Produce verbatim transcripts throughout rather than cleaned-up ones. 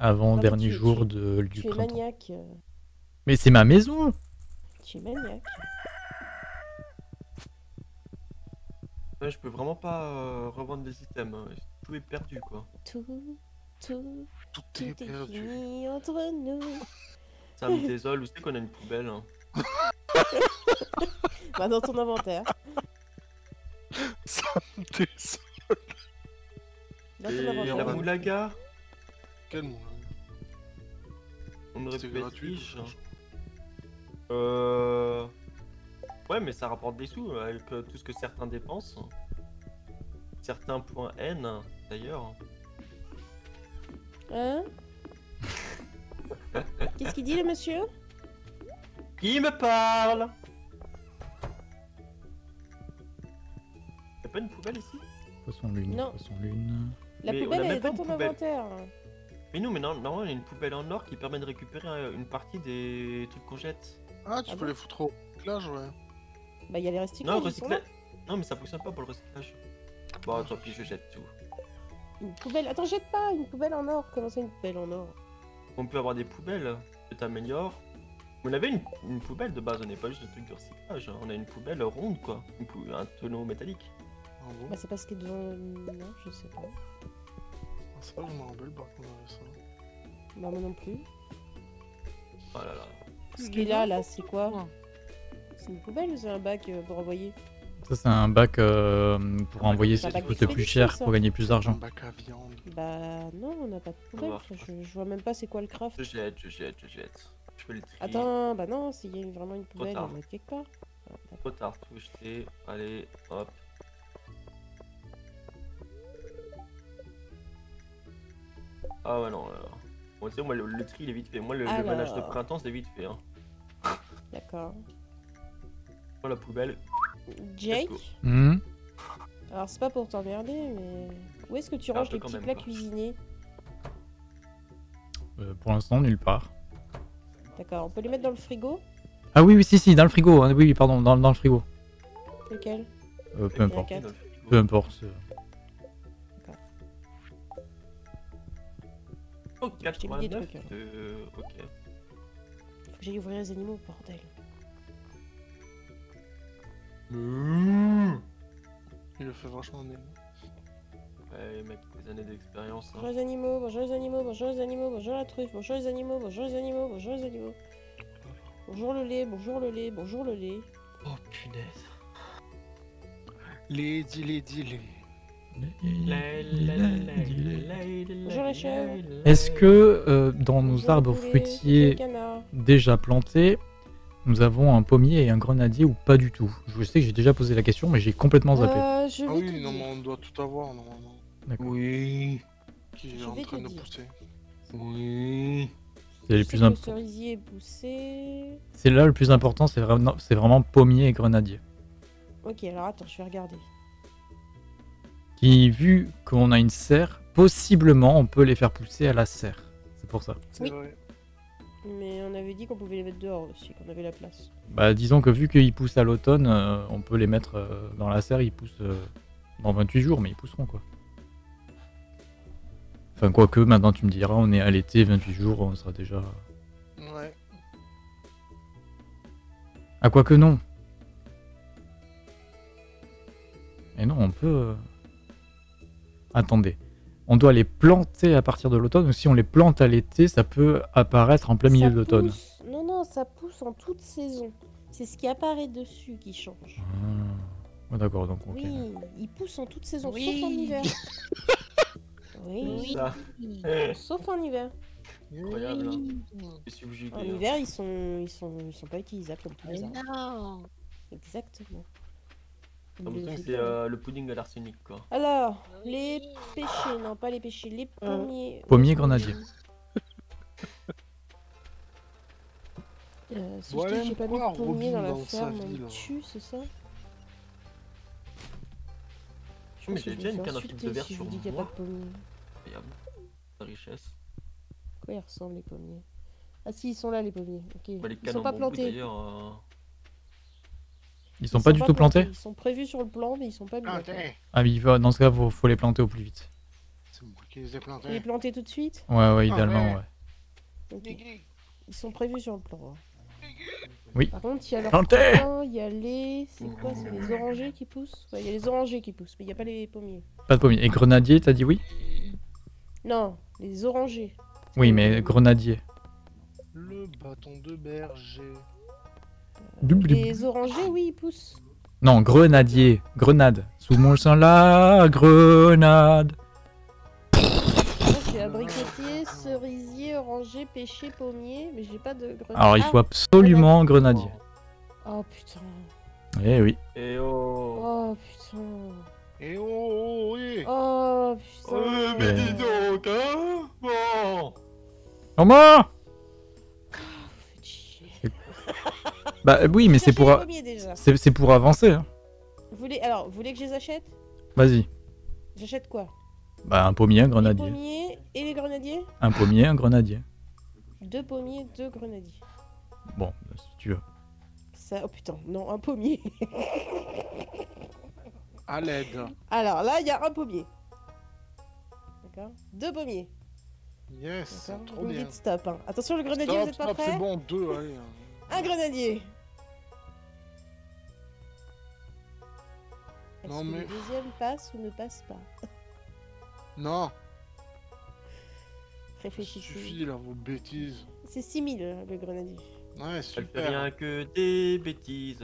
avant ah, dernier tu, jour tu, de, tu du es printemps. Maniaque. Mais c'est ma maison. Tu es maniaque. Ouais, je peux vraiment pas euh, revendre des items. Hein. Tout est perdu quoi. Tout, tout, tout, tout est, est perdu. Fini entre nous. Ça me désole, où c'est qu'on a une poubelle hein. Bah dans ton inventaire. Ça me désole. Et la moulaga. Quelle moulaga? On aurait pu être riche. Euh... Ouais mais ça rapporte des sous avec tout ce que certains dépensent. Certains points N d'ailleurs. Hein? Qu'est-ce qu'il dit le monsieur? Qui me parle? Y'a pas une poubelle ici? Poisson lune, non. Poisson lune. La mais poubelle elle est dans ton poubelle. Inventaire. Mais non, mais non, normalement il y a une poubelle en or qui permet de récupérer une partie des trucs qu'on jette. Ah, tu ah peux bon les foutre au recyclage, ouais. Bah y'a les recyclages. Non, recycla... non, mais ça fonctionne pas pour le recyclage. Bon, tant pis, je jette tout. Une poubelle, attends, jette pas, une poubelle en or. Comment ça, une poubelle en or? On peut avoir des poubelles, je t'améliore. On avait une, une poubelle de base, on n'est pas juste un truc de recyclage, hein. On a une poubelle ronde quoi, une pou un tonneau métallique. Ah bon. Bah c'est parce que devant... non, je sais pas. Ah, c'est pas que je me rappelle par contre avait ça. Bah moi non plus. Oh là là. Ce qu'il a là, c'est quoi? C'est une poubelle ou c'est un bac pour envoyer? Ça c'est un bac euh, pour envoyer ce qui coûte plus cher pour gagner plus d'argent. Bah non, on n'a pas de poubelle, je, je vois même pas c'est quoi le craft. Je jette, je jette, je jette. Je peux le trier. Attends, bah non, s'il y a vraiment une poubelle, on va mettre quelque part. Trop tard, tout jeter, allez, hop. Ah ouais non, alors. Bon, tu sais, moi le, le tri il est vite fait, moi le, alors... le manage de printemps c'est vite fait. Hein. D'accord. Oh, la poubelle. Jake mmh. Alors c'est pas pour t'emmerder mais... Où est-ce que tu ranges les petits plats cuisinés? euh, Pour l'instant nulle part. D'accord, on peut les mettre dans le frigo? Ah oui oui si si, dans le frigo, hein, oui pardon, dans, dans le frigo. Lequel? euh, Peu importe, peu importe. Oh, quatre-vingt-neuf de... Ok. Faut que j'aille ouvrir les animaux, bordel. Mmh. Il le fait vachement bien. Ouais, mec, des années d'expérience. Hein. Bonjour les animaux, bonjour les animaux, bonjour les animaux, bonjour la truffe, bonjour les animaux, bonjour les animaux, bonjour les animaux. Bonjour le lait, bonjour le lait, bonjour le lait. Oh punaise. Lait, dis lait, dis lait. Bonjour les chèvres. Est-ce que euh, dans nos bonjour arbres poulet, fruitiers déjà plantés, nous avons un pommier et un grenadier ou pas du tout? Je sais que j'ai déjà posé la question, mais j'ai complètement zappé. Euh, je ah oui, non, mais on doit tout avoir normalement. Oui. Qui est en train de pousser. Oui. C'est les plus importants. C'est là le plus important, c'est vraiment, c'est vraiment pommier et grenadier. Ok, alors attends, je vais regarder. Qui, vu qu'on a une serre, possiblement on peut les faire pousser à la serre. C'est pour ça. C'est vrai. Mais on avait dit qu'on pouvait les mettre dehors aussi, qu'on avait la place. Bah disons que vu qu'ils poussent à l'automne, euh, on peut les mettre euh, dans la serre, ils poussent euh, dans vingt-huit jours, mais ils pousseront quoi. Enfin quoique, maintenant tu me diras, on est à l'été, vingt-huit jours, on sera déjà... Ouais. Ah quoique non. Et non, on peut... Attendez. On doit les planter à partir de l'automne, ou si on les plante à l'été, ça peut apparaître en plein milieu de l'automne. Non, non, ça pousse en toute saison. C'est ce qui apparaît dessus qui change. Ah. Ouais, d'accord, donc ok. Oui, ils poussent en toute saison, oui. Sauf en hiver. Oui, oui. Sauf en hiver. Incroyable, hein. Subjugué, en hein. hiver, ils sont, ils sont, ils sont pas utilisables comme tous les arbres. Non. Exactement. C'est euh, le pudding à l'arsenic quoi. Alors, les pêchés, non pas les pêchés, les pommiers... Pommiers grenadiers. euh, si ouais, je dis que j'ai pas mis de pommiers dans la ferme, on me tue, c'est ça? Je me suis déjà une canne à sucre de verre sur moi. Incroyable, la richesse. Quoi ils ressemblent les pommiers? Ah si, ils sont là les pommiers, ok. Bah, les ils sont pas plantés. Ils sont, ils sont pas, pas du tout plantés, plantés. Ils sont prévus sur le plan, mais ils sont pas plantés. Ah, mais dans ce cas, faut, faut les planter au plus vite. C'est moi qui les ai plantés. Tu les plantés tout de suite? Ouais, ouais, idéalement, ah, ouais. ouais. Okay. Ils sont prévus sur le plan. Oui. Par contre, il y a leur coin, il y a les... C'est quoi? C'est les orangers qui poussent? Ouais, il y a les orangers qui poussent, mais il n'y a pas les pommiers. Pas de pommiers. Et grenadier, t'as dit oui? Non, les orangers. Oui, mais grenadier. Le bâton de berger. Euh, les orangers, oui, ils poussent. Non, grenadier. Grenade. Sous mon sang là, grenade. J'ai abricotier, cerisier, oranger, pêcher, pommier, mais j'ai pas de grenadier. Alors il faut absolument ah, grenadier. Oh putain. Eh oui. Eh oh. Oh putain. Eh oh, oui. Oh putain. Euh, mais dis donc, hein. Bon. Comment? Bah oui, mais c'est pour, a... c'est pour avancer. Hein. Vous voulez... Alors, vous voulez que je les achète? Vas-y. J'achète quoi? Bah un pommier, un grenadier. Un pommier et les grenadiers? Un pommier, un grenadier. Deux pommiers, deux grenadiers. Bon, si tu veux. Ça... Oh putain, non, un pommier. À l'aide. Alors là, il y a un pommier. D'accord. Deux pommiers. Yes, trop bien. Vous dites stop. Hein. Attention, le grenadier, stop, vous êtes pas stop, prêts? C'est bon, deux, allez. Un grenadier. Est-ce que mais... le deuxième passe ou ne passe pas? Non. Réfléchissez. Ça suffit là, vos bêtises. C'est six mille le grenadier. Ouais, super. Elle fait rien que des bêtises.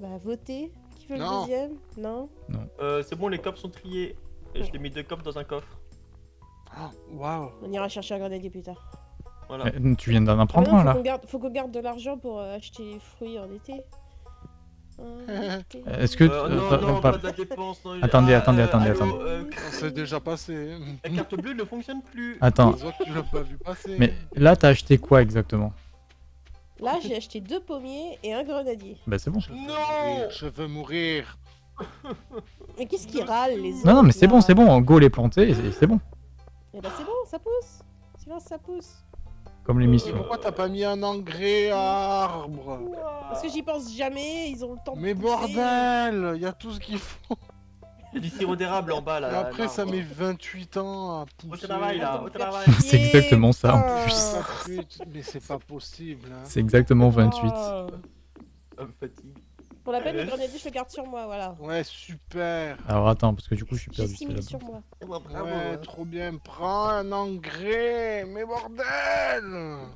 Bah votez. Qui veut non. le deuxième? Non. Non. Euh, c'est bon, les cops sont triés. Et ouais. Je les mets deux cops dans un coffre. Waouh. Wow. On ira chercher un grenadier plus tard. Voilà. Eh, tu viens d'en apprendre ah non, un là. Qu garde, faut qu'on garde de l'argent pour euh, acheter les fruits en été. Euh, été. Est-ce que. Euh, non, euh, non, non, pas, pas de la dépense. Non, attendez, ah, attendez, euh, attendez, allô, attendez. Euh, c'est déjà passé. La carte bleue ne fonctionne plus. Attends. Tu l'as pas vu passer. Mais là, t'as acheté quoi exactement? Là, j'ai acheté deux pommiers et un grenadier. Bah, c'est bon. Je non Je veux mourir. Mais qu'est-ce qui râle les autres? Non, non, mais c'est bon, c'est bon. Go les planter et c'est bon. Et bah, c'est bon, ça pousse. Silence, ça pousse. Comme l'émission. Pourquoi t'as pas mis un engrais à arbre? Parce que j'y pense jamais, ils ont le temps. Mais de bordel, y a tout ce qu'il faut. Il y a du sirop d'érable en bas là. Et après là, ça met vingt-huit ans à pousser. Au travail là, au travail. C'est exactement ça en plus. Mais c'est pas possible. Hein. C'est exactement vingt-huit. Oh. Pour la peine, le grenadier je le garde sur moi, voilà. Ouais, super. Alors attends, parce que du coup je suis perdu. J'ai six mille sur moi. Ouais, trop bien. Prends un engrais. Mais bordel!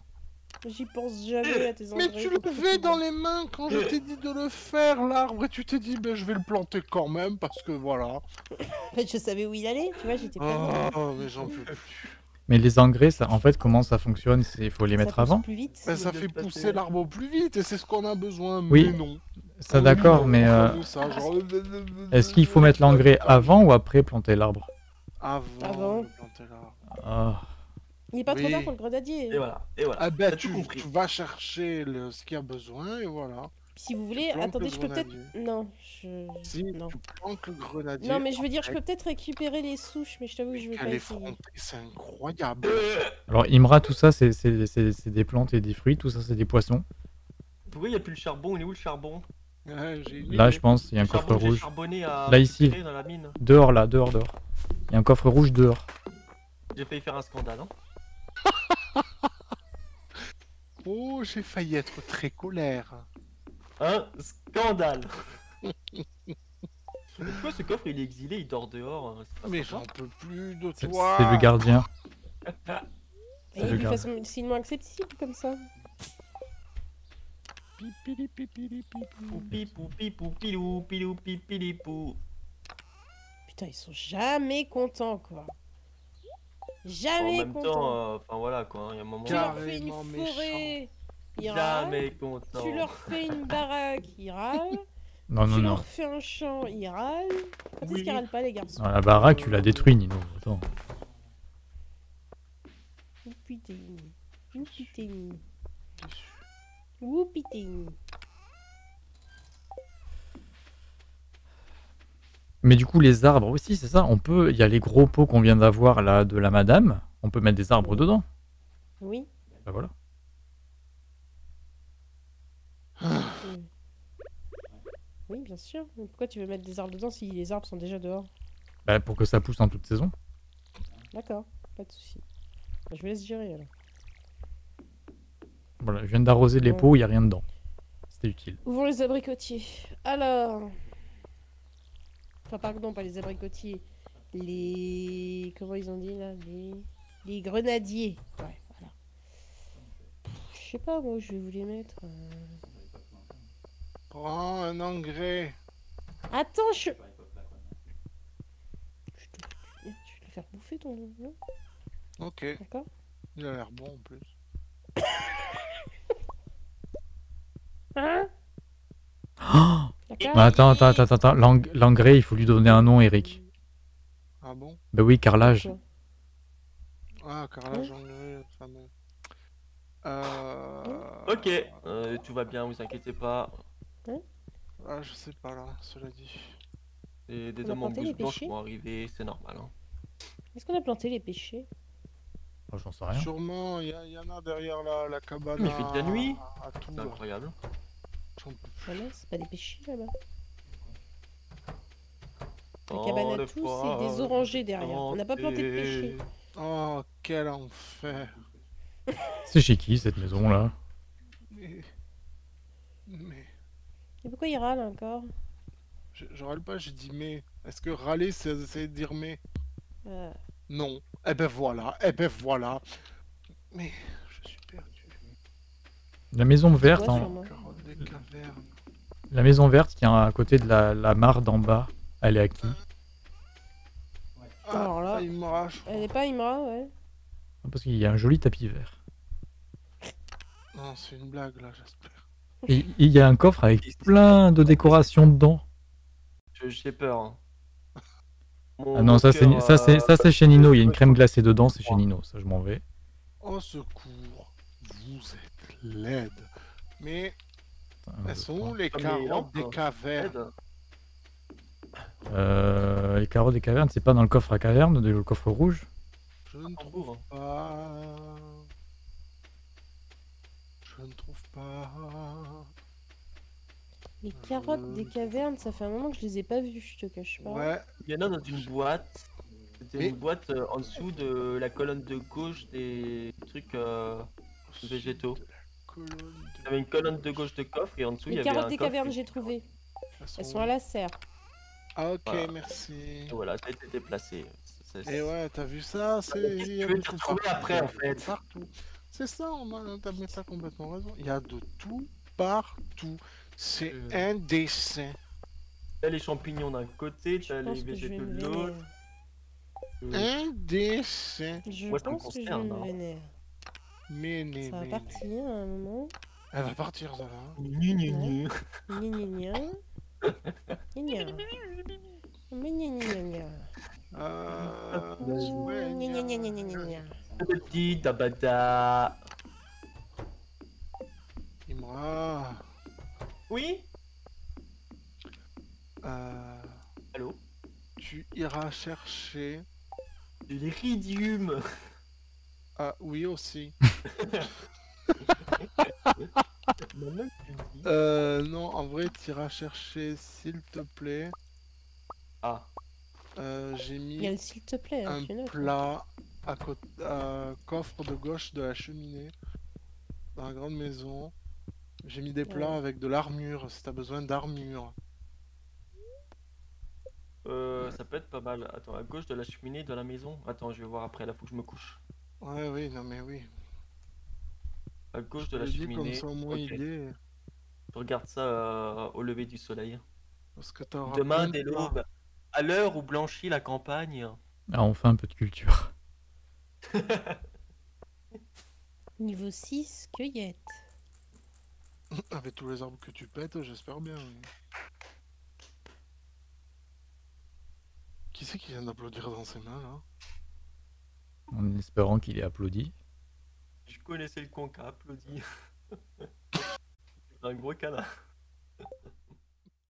J'y pense jamais à tes engrais. Mais tu l'avais dans les mains quand je t'ai dit de le faire, l'arbre. Et tu t'es dit, ben je vais le planter quand même, parce que voilà. En fait, je savais où il allait, tu vois, j'étais pas... Oh, mais j'en peux plus. Mais les engrais, ça, en fait, comment ça fonctionne? Il faut les ça mettre avant plus vite, bah, ça fait pousser l'arbre plus vite, et c'est ce qu'on a besoin, mais oui. non. Ça d'accord, oui, mais... Euh... Est-ce qu'il faut mettre l'engrais avant ou après planter l'arbre? Avant. avant. Oh. Il est pas oui. trop tard pour le grenadier. Et voilà, et voilà. Ah ben, tu, tu vas chercher le... ce qu'il y a besoin, et voilà. Si vous voulez, attendez, je peux peut-être... Non, je... Si, non. tu plantes le grenadier... Non, mais je veux dire, je peux peut-être récupérer les souches, mais je t'avoue que je veux pas essayer. C'est incroyable. Alors, Imra, tout ça, c'est des plantes et des fruits, tout ça, c'est des poissons. Pourquoi il n'y a plus le charbon? Il est où le charbon? ouais, Là, je pense, il y a un coffre rouge. À... Là, ici. Dans la mine. Dehors, là, dehors, dehors. Il y a un coffre rouge dehors. J'ai failli faire un scandale, hein. Oh, j'ai failli être très colère. Un scandale. Pourquoi ce coffre il est exilé, il dort dehors? Mais j'en peux plus de toi. C'est le gardien. Et de toute façon, c'est moins accessible comme ça. Pipili pipili pipou pipou pipou pilou pilou pipili pou. Putain, ils sont jamais contents quoi. Jamais contents. En même temps, enfin voilà quoi, il y a un moment. Tu leur fais une forêt. Ils râlent, tu leur fais une baraque, ils râlent, non, non, tu non. leur fais un champ, ils râlent, oui. Tu sais ce qu'ils râlent pas les garçons. Non, la baraque tu la détruis Nino, attends. Woupiting, woupiting, woupiting. Mais du coup les arbres aussi c'est ça, on peut, il y a les gros pots qu'on vient d'avoir là de la madame, on peut mettre des arbres dedans. Oui. Bah voilà. Oui, bien sûr. Pourquoi tu veux mettre des arbres dedans si les arbres sont déjà dehors? Bah, pour que ça pousse en toute saison. D'accord, pas de soucis. Je vais laisser gérer alors. Voilà, je viens d'arroser les pots, il n'y a rien dedans. C'était utile. Ouvrons les abricotiers. Alors... Enfin, pardon, pas les abricotiers. Les... Comment ils ont dit là, les... les grenadiers. Ouais, voilà. Je sais pas, moi, je vais vous les mettre... Euh... Prends un engrais. Attends, je... Je vais le faire bouffer ton nom. Ok. D'accord. Il a l'air bon en plus. Hein? Oh bah attends, attends, attends, attends. L'engrais, il faut lui donner un nom, Eric. Ah bon? Bah oui, carrelage. Ah, carrelage, engrais, fameux. Euh... Ok, euh, tout va bien, vous inquiétez pas. Hein? Ah, je sais pas là, cela dit. Et des hommes en blouse blanche vont arriver, c'est normal. Hein. Est-ce qu'on a planté les pêchers? Oh, j'en sais rien. Sûrement, il y, y en a derrière la, la cabane. Mais il fait de la nuit. C'est incroyable. Voilà, c'est pas des pêchers là-bas. La oh, cabane à tout, c'est des orangers derrière. On n'a pas planté de pêchers. Oh, quel enfer. C'est chez qui cette maison là? Mais... mais... Et pourquoi il râle encore? Je, je râle pas, j'ai dit mais. Est-ce que râler, c'est essayer de dire mais euh... Non. Eh ben voilà, eh ben voilà. Mais je suis perdu. La maison verte, ouais, en... la maison verte qui est à côté de la, la mare d'en bas, elle est à qui? Ah, alors là, Imra, je crois. Elle est pas Imra, ouais. Parce qu'il y a un joli tapis vert. Non, c'est une blague là, j'espère. Et il y a un coffre avec plein de décorations dedans. J'ai peur. Hein. Mon ah non, ça c'est euh... ça c'est ça c'est chez Nino. Il y a une crème glacée dedans, c'est chez Nino. Ça, je m'en vais. Au secours, vous êtes laide. Mais elles sont où les carottes des cavernes? Euh, les carottes des cavernes, c'est pas dans le coffre à caverne, le coffre rouge. Je ne trouve pas. Je ne trouve pas. Les carottes euh... des cavernes, ça fait un moment que je les ai pas vues, je te cache pas. Ouais. Il y en a dans une boîte. C'était mais... une boîte euh, en dessous de la colonne de gauche des trucs euh, végétaux. De de... Il y avait une colonne de gauche de coffre et en dessous les il y avait un coffre. Les carottes des cavernes, et... j'ai trouvé. Elles sont... Elles sont à la serre. Ah ok, voilà. Merci. Voilà, ça a été déplacé. Et ouais, t'as vu ça? C'est... Il y a de tout après en fait. Partout. C'est ça, on t'a mis ça complètement raison. Il y a de tout partout. C'est euh... indécent. T'as les champignons d'un côté, t'as les végétaux de l'autre. Euh... Indécent. Je Moi, pense je me que je vais me vénère. Méné, ça va partir à un moment. Elle va partir, ça va. Ni ni ni. Ni ni ni. Ni ni. Ni ni ni. Euh... Ni ni ni ni ni ni. Petit tabata. Imra. Oui. Euh... Allô. Tu iras chercher... l'iridium. Ah oui aussi. euh... Non, en vrai, tu iras chercher, s'il te plaît. Ah. Euh, j'ai mis bien, s'il te plaît, hein, un plat à côté, euh, coffre de gauche de la cheminée, dans la grande maison. J'ai mis des plats ouais. avec de l'armure, si t'as besoin d'armure. Euh, ça peut être pas mal. Attends, à gauche de la cheminée de la maison. Attends, je vais voir après, là, faut que je me couche. Ouais, oui, non mais oui. À gauche je de la cheminée. Comme ça, au moins okay. il est... Je regarde ça euh, au lever du soleil. Parce que demain, dès l'aube, à l'heure où blanchit la campagne. Ah, enfin un peu de culture. Niveau six, cueillette. Avec tous les arbres que tu pètes, j'espère bien. Qui c'est qui vient d'applaudir dans ses mains là? En espérant qu'il ait applaudi. Je connaissais le con qui a applaudi. Un gros canard.